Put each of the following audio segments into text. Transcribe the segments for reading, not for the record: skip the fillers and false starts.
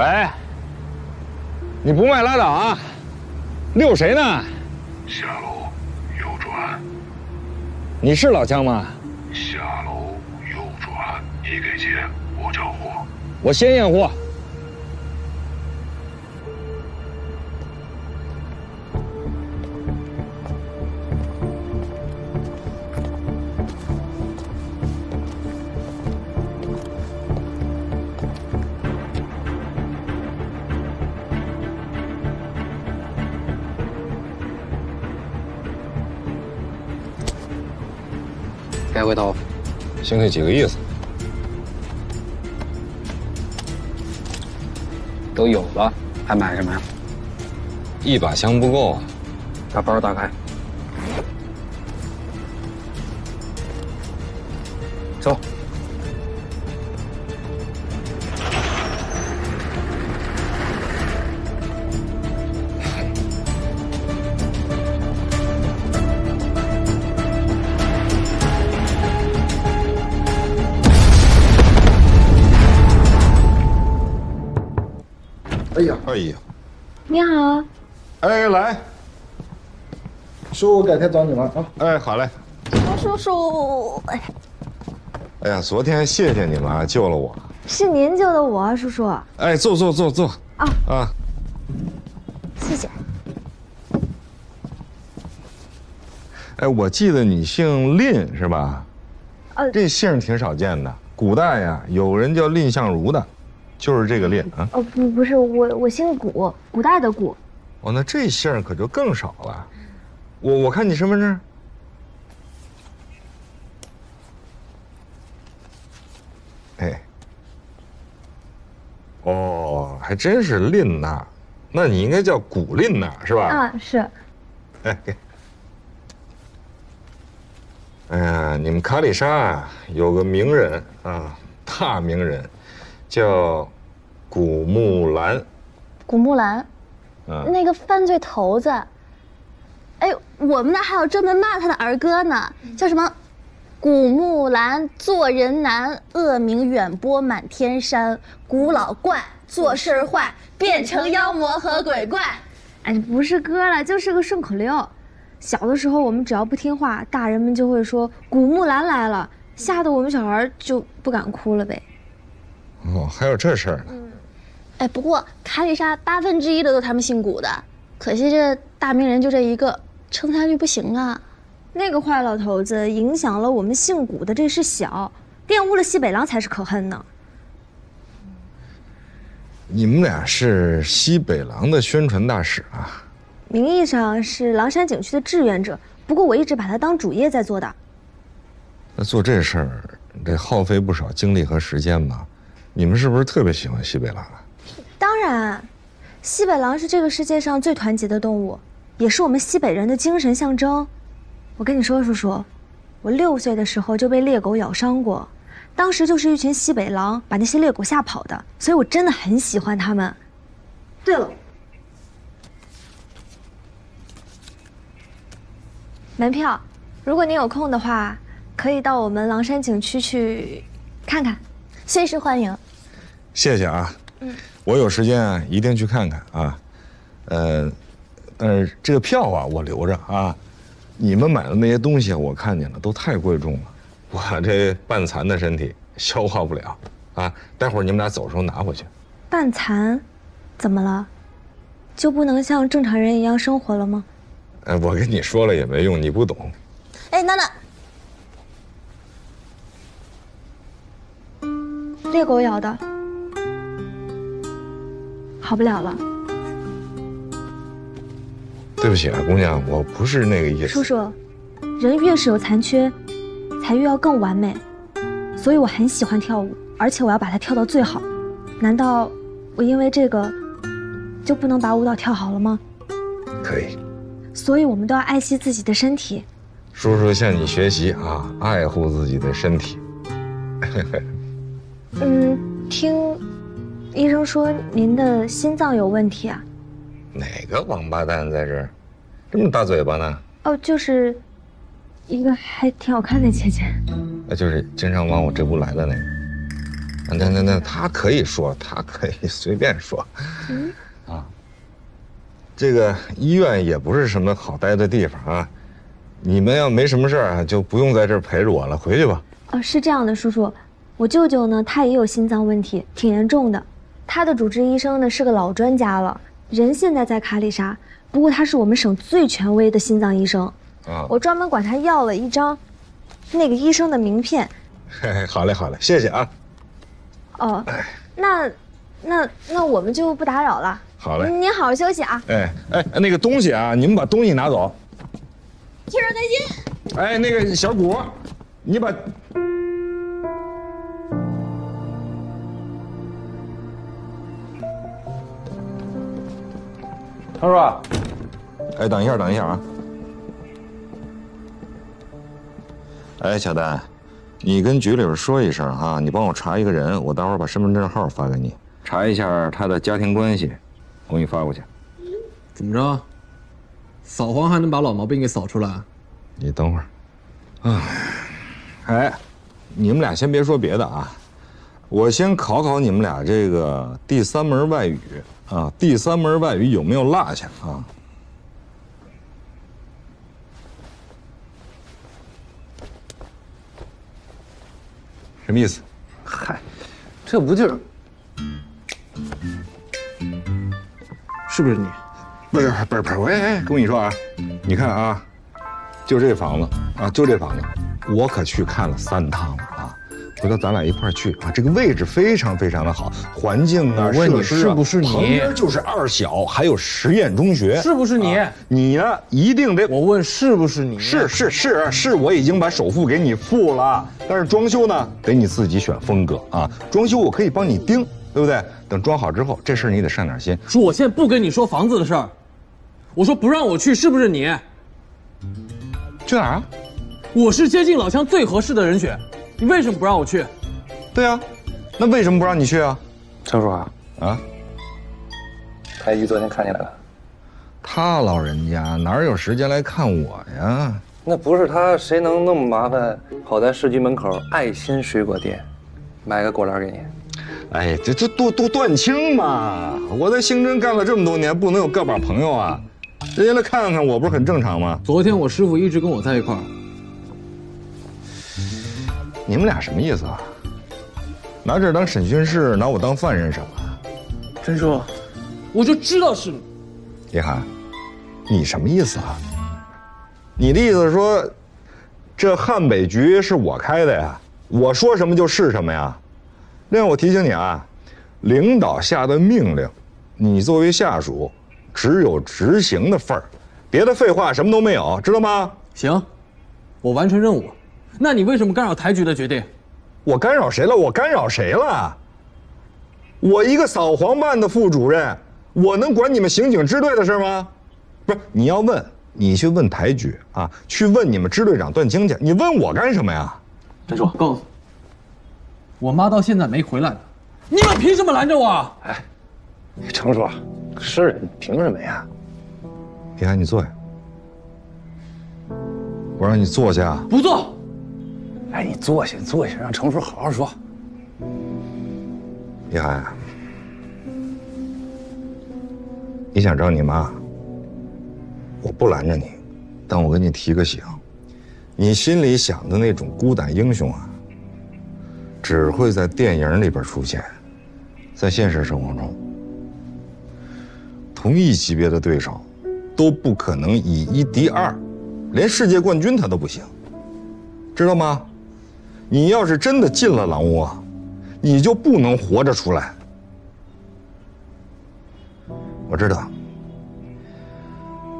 喂，你不卖拉倒啊！遛谁呢？下楼右转。你是老姜吗？下楼右转，你给钱，我交货。我先验货。 该回头，兄弟几个意思都有了，还买什么呀？一把香不够啊！把包打开，走。哎呀，二姨，你好。哎，来，叔，我改天找你了啊。哎，好嘞。叔，哎呀，昨天谢谢你们啊，救了我。是您救的我，叔叔。哎，坐。啊啊，谢谢。哎，我记得你姓蔺是吧？这姓挺少见的，古代呀，有人叫蔺相如的。 就是这个蔺啊！哦，不是，我姓古，古代的古。哦，那这姓可就更少了。我看你身份证。哎。哦，还真是蔺呐，那你应该叫古蔺呐，是吧？啊，是。哎，给。哎呀，你们卡里沙啊，有个名人啊，大名人。 叫古木兰，古木兰，嗯，那个犯罪头子。哎，我们那还有专门骂他的儿歌呢，叫什么？古木兰做人难，恶名远播满天山。古老怪做事坏，变成妖魔和鬼怪。哎，不是歌了，就是个顺口溜。小的时候我们只要不听话，大人们就会说古木兰来了，吓得我们小孩就不敢哭了呗。 哦，还有这事儿呢。嗯，哎，不过卡里莎1/8的都他们姓古的，可惜这大名人就这一个，成才率不行啊。那个坏老头子影响了我们姓古的这事小，玷污了西北狼才是可恨呢。你们俩是西北狼的宣传大使啊？名义上是狼山景区的志愿者，不过我一直把它当主业在做的。那做这事儿得耗费不少精力和时间吧？ 你们是不是特别喜欢西北狼啊？当然，西北狼是这个世界上最团结的动物，也是我们西北人的精神象征。我跟你说，叔叔，我6岁的时候就被猎狗咬伤过，当时就是一群西北狼把那些猎狗吓跑的，所以我真的很喜欢他们。对了，门票，如果你有空的话，可以到我们狼山景区去看看。 随时欢迎，谢谢啊。嗯，我有时间啊，一定去看看啊。但是这个票啊，我留着啊。你们买的那些东西，我看见了，都太贵重了。我这半残的身体消化不了啊。待会儿你们俩走的时候拿回去。半残，怎么了？就不能像正常人一样生活了吗？哎，我跟你说了也没用，你不懂。哎，娜娜。 猎狗咬的，好不了了。对不起啊，姑娘，我不是那个意思。叔叔，人越是有残缺，才越要更完美。所以我很喜欢跳舞，而且我要把它跳到最好。难道我因为这个就不能把舞蹈跳好了吗？可以。所以我们都要爱惜自己的身体。叔叔向你学习啊，爱护自己的身体。嗯，听医生说您的心脏有问题啊？哪个王八蛋在这儿，这么大嘴巴呢？哦，就是一个还挺好看的姐姐，那就是经常往我这屋来的那个。那他可以说，他可以随便说，啊，这个医院也不是什么好待的地方啊，你们要没什么事儿就不用在这儿陪着我了，回去吧。是这样的，叔叔，我舅舅呢，他也有心脏问题，挺严重的，他的主治医生呢是个老专家了，人现在在卡里沙，不过他是我们省最权威的心脏医生，啊，我专门管他要了一张，那个医生的名片。嘿，好嘞，好嘞，谢谢啊。 哦，那我们就不打扰了。好嘞，您好好休息啊。哎，那个东西啊，你们把东西拿走。去热开心。哎，那个小谷，你把。他说，哎，等一下，等一下啊。哎，小丹。 你跟局里边说一声啊，你帮我查一个人，我待会儿把身份证号发给你，查一下他的家庭关系，我给你发过去。怎么着？扫黄还能把老毛病给扫出来？你等会儿。哎，你们俩先别说别的啊，我先考考你们俩这个第三门外语啊，第三门外语有没有落下啊？ 什么意思？嗨，这不就是？是不是你？不是，喂，跟你说啊，你看啊，就这房子啊，就这房子，我可去看了3趟了啊！回头咱俩一块儿去啊，这个位置非常非常的好，环境啊，设施啊，是不是你？旁边就是2小，还有实验中学，是不是你？啊、你呢、啊，一定得。我问是不是你？是，我已经把首付给你付了。 但是装修呢，得你自己选风格啊。装修我可以帮你盯，对不对？等装好之后，这事儿你得上点心。说我现在不跟你说房子的事儿，我说不让我去，是不是你？去哪儿啊？我是接近老乡最合适的人选，你为什么不让我去？对啊，那为什么不让你去啊？陈叔啊，啊，太医昨天看你来了，他老人家哪有时间来看我呀？ 那不是他，谁能那么麻烦跑在市局门口爱心水果店，买个果篮给你？哎，这多断清嘛！我在刑侦干了这么多年，不能有个把朋友啊！人家来看看我，不是很正常吗？昨天我师傅一直跟我在一块儿。你们俩什么意思啊？拿这当审讯室，拿我当犯人什么？陈叔，我就知道是你。叶涵，你什么意思啊？ 你的意思是说，这汉北局是我开的呀？我说什么就是什么呀？另外，我提醒你啊，领导下的命令，你作为下属，只有执行的份儿，别的废话什么都没有，知道吗？行，我完成任务。那你为什么干扰台局的决定？我干扰谁了？我干扰谁了？我一个扫黄办的副主任，我能管你们刑警支队的事吗？不是，你要问。 你去问台局啊，去问你们支队长段青去。你问我干什么呀？陈叔，告诉我妈到现在没回来呢，你们凭什么拦着我？哎，陈叔，是人凭什么呀？李涵，你坐下。我让你坐下。不坐。哎，你坐下，坐下，让陈叔好好说。李涵，你想找你妈？ 我不拦着你，但我给你提个醒，你心里想的那种孤胆英雄啊，只会在电影里边出现，在现实生活中，同一级别的对手都不可能以1敌2，连世界冠军他都不行，知道吗？你要是真的进了狼窝，你就不能活着出来。我知道。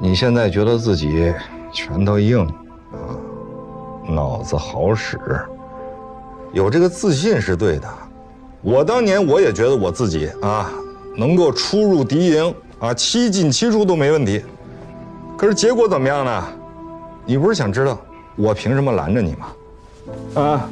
你现在觉得自己拳头硬啊，脑子好使，有这个自信是对的。我当年我也觉得我自己啊，能够出入敌营啊，7进7出都没问题。可是结果怎么样呢？你不是想知道我凭什么拦着你吗？啊？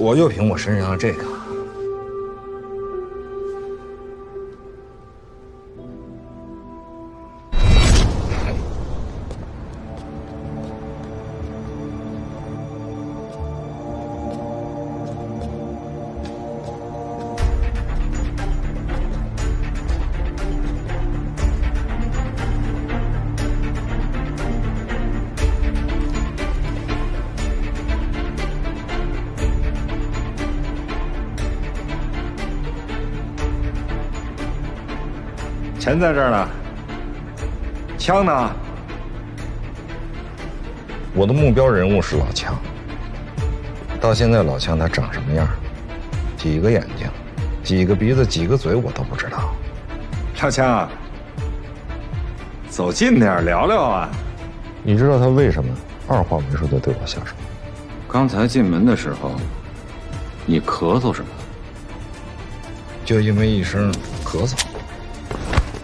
我就凭我身上的这个，钱在这儿呢，枪呢？我的目标人物是老枪。到现在老枪他长什么样，几个眼睛，几个鼻子，几个嘴我都不知道。老枪啊，走近点聊聊啊。你知道他为什么二话没说就对我下手？刚才进门的时候，你咳嗽什么？就因为一声咳嗽，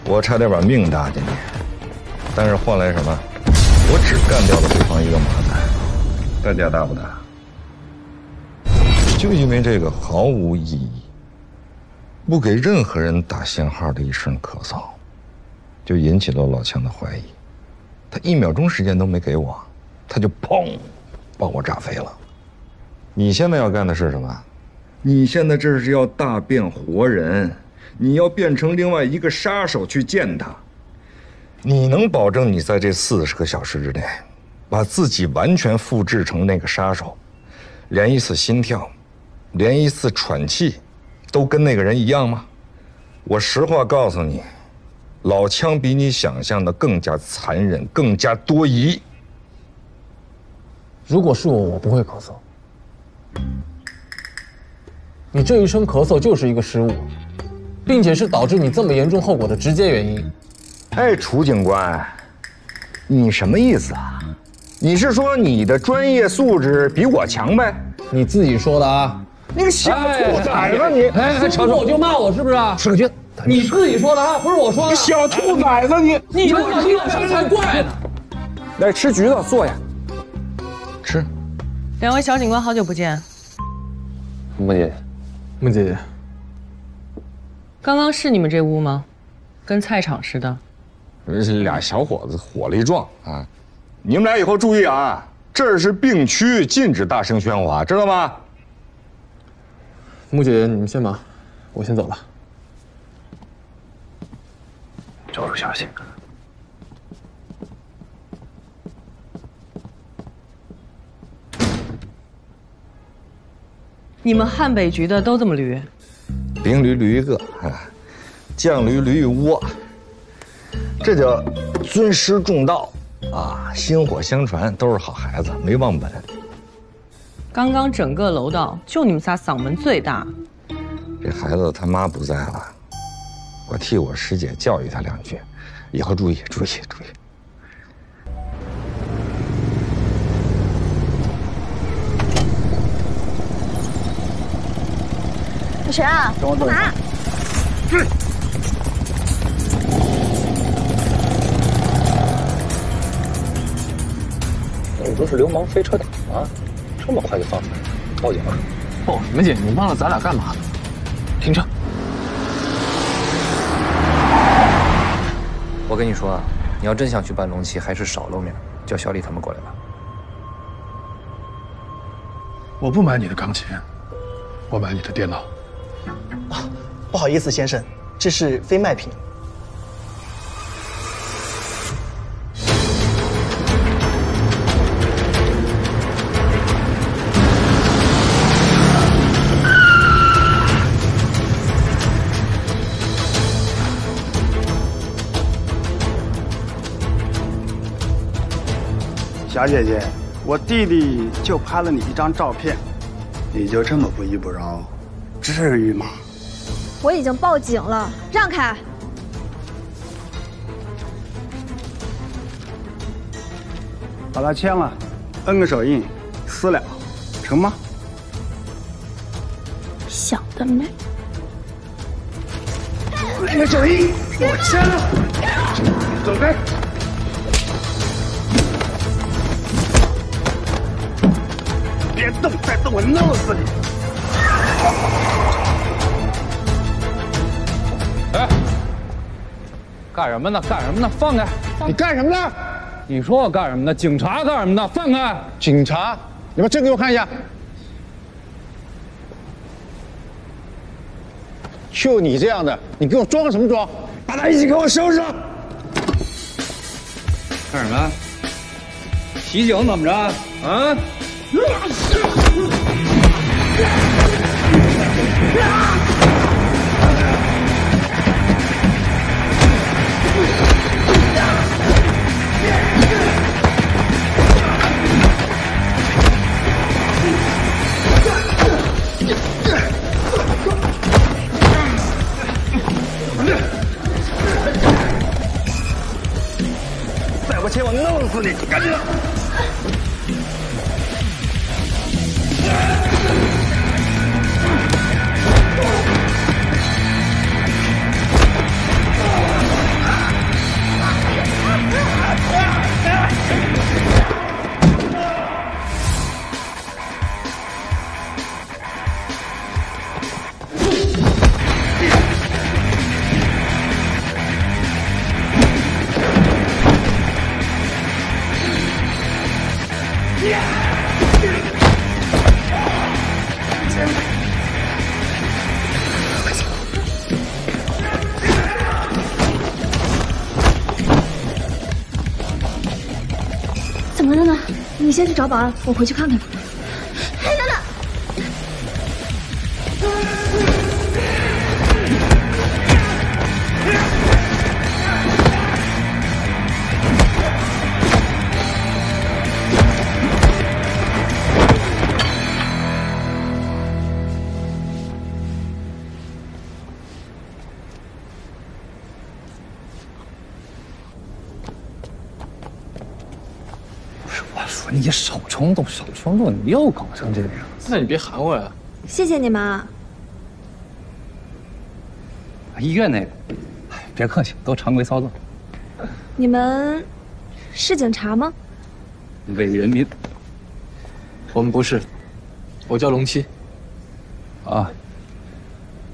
我差点把命搭进去。但是换来什么？我只干掉了对方一个麻烦，代价大不大？就因为这个毫无意义、不给任何人打信号的一声咳嗽，就引起了老强的怀疑。他一秒钟时间都没给我，他就砰！把我炸飞了！你现在要干的是什么？你现在这是要大变活人，你要变成另外一个杀手去见他。你能保证你在这40个小时之内，把自己完全复制成那个杀手，连一次心跳，连一次喘气，都跟那个人一样吗？我实话告诉你，老枪比你想象的更加残忍，更加多疑。如果是我，我不会咳嗽。你这一声咳嗽就是一个失误，并且是导致你这么严重后果的直接原因。哎，楚警官，你什么意思啊？你是说你的专业素质比我强呗？你自己说的啊！你个小兔崽子，你说我就骂我是不是？是个军，你自己说的啊，不是我说的。你小兔崽子，你他妈听我说才怪呢！来吃橘子，坐下。吃，两位小警官，好久不见。孟姐姐，刚刚是你们这屋吗？跟菜场似的。俩小伙子火力壮啊！你们俩以后注意啊，这是病区，禁止大声喧哗，知道吗？孟姐姐，你们先忙，我先走了。找出消息。你们汉北局的都这么驴？兵驴驴一个，将驴驴一窝，这叫尊师重道啊！薪火相传，都是好孩子，没忘本。刚刚整个楼道就你们仨嗓门最大。这孩子他妈不在了，我替我师姐教育他两句，以后注意。谁啊？干嘛？你不是流氓飞车党吗？这么快就放出来了？报警了？报什么警？你忘了咱俩干嘛了？停车！我跟你说啊，你要真想去办龙旗，还是少露面，叫小李他们过来吧。我不买你的钢琴，我买你的电脑。啊，不好意思，先生，这是非卖品。小姐姐，我弟弟就拍了你一张照片，你就这么不依不饶，至于吗？我已经报警了，让开！把它签了，摁个手印，私了，成吗？想得美！摁个手印，我签了，走开！别动，再动我弄死你！干什么呢？干什么呢？放开！你干什么呢？你说我干什么呢？警察干什么呢？放开！警察，你把证给我看一下。就你这样的，你给我装什么装？把他一起给我收拾了！干什么？袭警怎么着？啊！弄死你！赶紧的！怎么了呢？你先去找保安，我回去看看吧。 你少冲动，你又搞成这个样子。那你别喊我呀！谢谢你们啊。医院那个，别客气，都常规操作。你们是警察吗？伪人民。我们不是，我叫龙七。啊。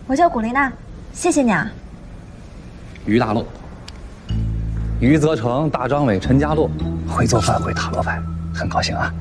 我叫古丽娜，谢谢你啊。于大洛、于泽成、大张伟、陈家洛，会做饭，会塔罗牌。 很高兴啊。